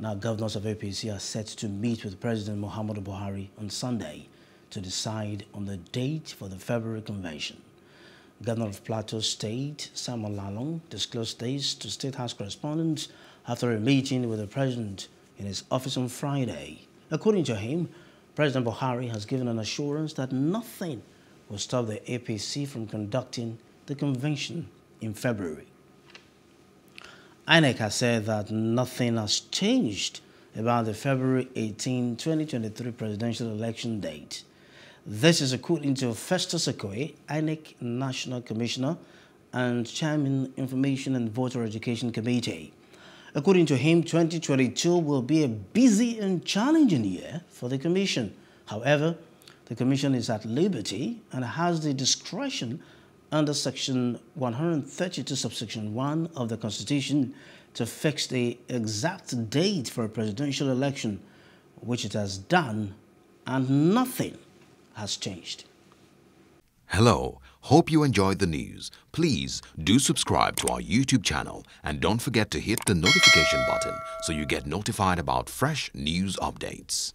Now, governors of APC are set to meet with President Muhammadu Buhari on Sunday to decide on the date for the February convention. Governor of Plateau State, Samuel Lalong, disclosed this to State House correspondents after a meeting with the president in his office on Friday. According to him, President Buhari has given an assurance that nothing will stop the APC from conducting the convention in February. INEC has said that nothing has changed about the February 18, 2023 presidential election date. This is according to Festus Okoye, INEC National Commissioner and Chairman, Information and Voter Education Committee. According to him, 2022 will be a busy and challenging year for the Commission. However, the Commission is at liberty and has the discretion under Section 132, Subsection 1 of the Constitution to fix the exact date for a presidential election, which it has done, and nothing has changed. Hello, hope you enjoyed the news. Please do subscribe to our YouTube channel and don't forget to hit the notification button so you get notified about fresh news updates.